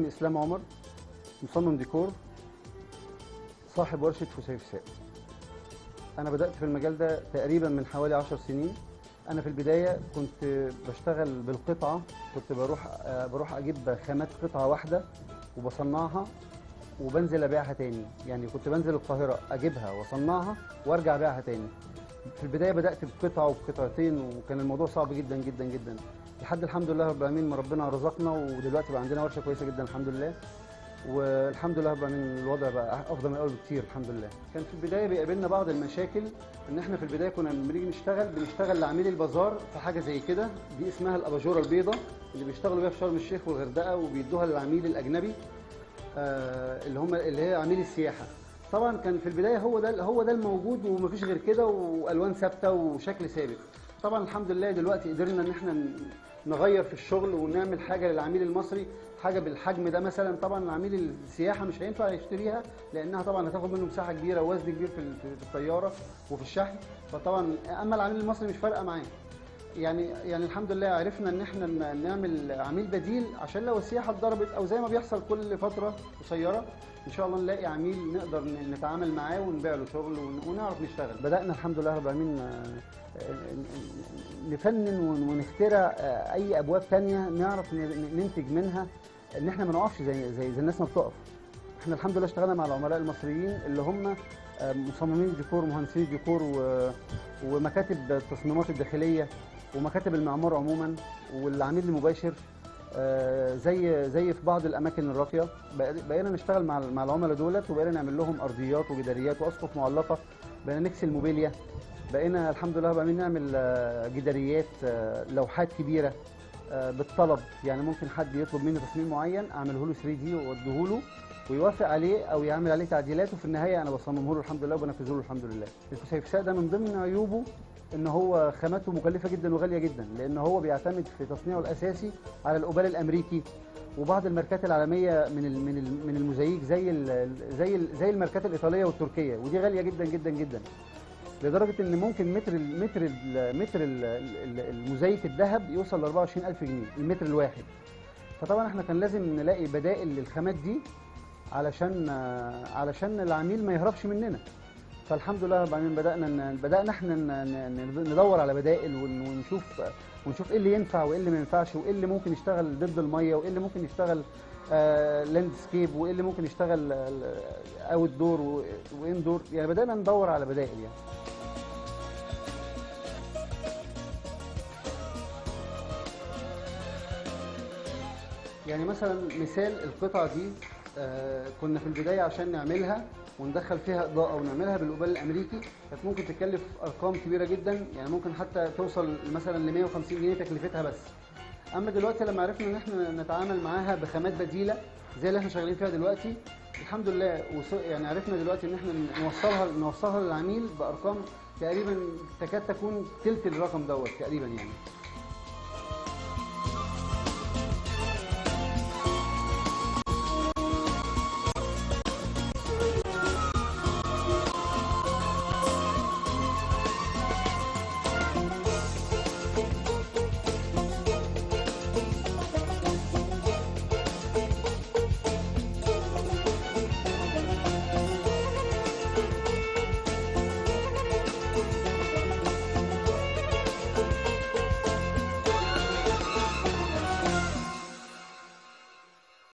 اسمي اسلام عمر، مصمم ديكور، صاحب ورشه فسيفساء. انا بدات في المجال ده تقريبا من حوالي 10 سنين. انا في البدايه كنت بشتغل بالقطعه، كنت بروح اجيب خامات قطعه واحده وبصنعها وبنزل ابيعها تاني، يعني كنت بنزل القاهره اجيبها واصنعها وارجع ابيعها تاني. في البدايه بدات بقطعه وبقطعتين، وكان الموضوع صعب جدا جدا جدا، لحد الحمد لله رب العالمين ما ربنا رزقنا، ودلوقتي بقى عندنا ورشه كويسه جدا الحمد لله. والحمد لله بقى من الوضع بقى افضل من الاول بكتير الحمد لله. كان في البدايه بيقابلنا بعض المشاكل، ان احنا في البدايه كنا لما بنيجي بنشتغل لعميل البازار في حاجه زي كده، دي اسمها الاباجوره البيضاء اللي بيشتغلوا بيها في شرم الشيخ والغردقه، وبيدوها للعميل الاجنبي اللي هي عميل السياحه. طبعا كان في البدايه هو ده الموجود ومفيش غير كده، والوان ثابته وشكل ثابت. طبعا الحمد لله دلوقتي قدرنا ان احنا نغير في الشغل ونعمل حاجه للعميل المصري، حاجه بالحجم ده مثلا. طبعا عميل السياحه مش هينفع يشتريها، لانها طبعا هتاخد منه مساحه كبيره ووزن كبير في الطياره وفي الشحن. فطبعا اما العميل المصري مش فارقه معاه، يعني الحمد لله عرفنا ان احنا نعمل عميل بديل، عشان لو السياحه اتضربت او زي ما بيحصل كل فتره قصيره ان شاء الله نلاقي عميل نقدر نتعامل معاه ونبيع له شغل ونعرف نشتغل. بدأنا الحمد لله رب العالمين نفنن ونخترع اي ابواب ثانيه نعرف ننتج منها، ان احنا ما نقفش زي الناس ما بتقف. احنا الحمد لله اشتغلنا مع العملاء المصريين اللي هم مصممين الديكور، مهندسين الديكور، ومكاتب التصميمات الداخليه ومكاتب المعمار عموما والعميل المباشر، زي في بعض الاماكن الراقيه. بقينا نشتغل مع العملاء دولت، وبقينا نعمل لهم ارضيات وجداريات واسقف معلقه، بقينا نكسل موبيليا، بقينا الحمد لله بقينا نعمل جداريات، لوحات كبيره بالطلب. يعني ممكن حد يطلب مني تصميم معين اعمله له 3 دي واديه له ويوافق عليه او يعمل عليه تعديلات، وفي النهايه انا بصممه له الحمد لله وبنفذه له الحمد لله. الفسيفساء ده من ضمن عيوبه ان هو خاماته مكلفه جدا وغاليه جدا، لان هو بيعتمد في تصنيعه الاساسي على الأوبال الامريكي وبعض الماركات العالميه من الموزاييك زي الماركات الايطاليه والتركيه، ودي غاليه جدا جدا جدا، لدرجه ان ممكن متر الموزاييك الذهب يوصل ل 24000 جنيه المتر الواحد. فطبعا احنا كان لازم نلاقي بدائل للخامات دي علشان العميل ما يهربش مننا. فالحمد لله بعدين بدأنا احنا ندور على بدائل ونشوف ايه اللي ينفع وايه اللي ما ينفعش، وايه اللي ممكن يشتغل ضد الميه، وايه اللي ممكن يشتغل لاندسكيب، وايه اللي ممكن يشتغل اوت دور وان دور. يعني بدأنا ندور على بدائل. يعني مثلا مثال القطعه دي، كنا في البدايه عشان نعملها وندخل فيها اضاءه ونعملها بالقبال الامريكي كانت ممكن تكلف ارقام كبيره جدا، يعني ممكن حتى توصل مثلا ل 150 جنيه تكلفتها بس. اما دلوقتي لما عرفنا ان احنا نتعامل معاها بخامات بديله زي اللي احنا شغالين فيها دلوقتي الحمد لله، يعني عرفنا دلوقتي ان احنا نوصلها للعميل بارقام تقريبا تكاد تكون تلت الرقم دوت تقريبا. يعني